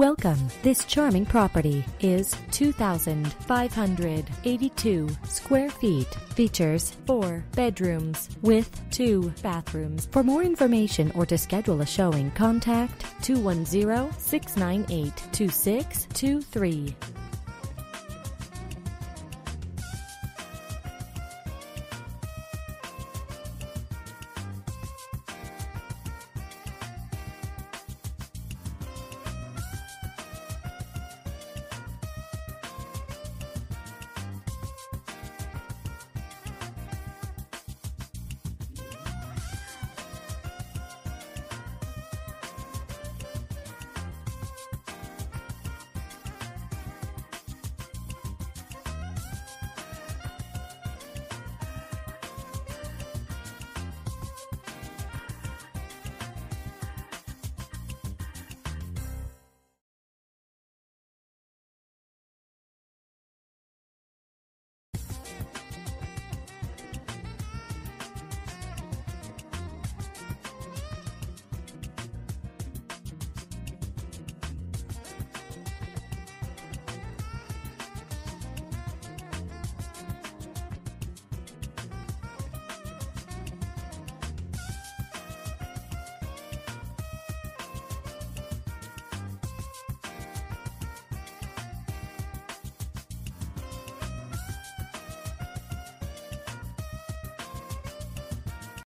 Welcome. This charming property is 2,582 square feet. Features 4 bedrooms with 2 bathrooms. For more information or to schedule a showing, contact 210-698-2623.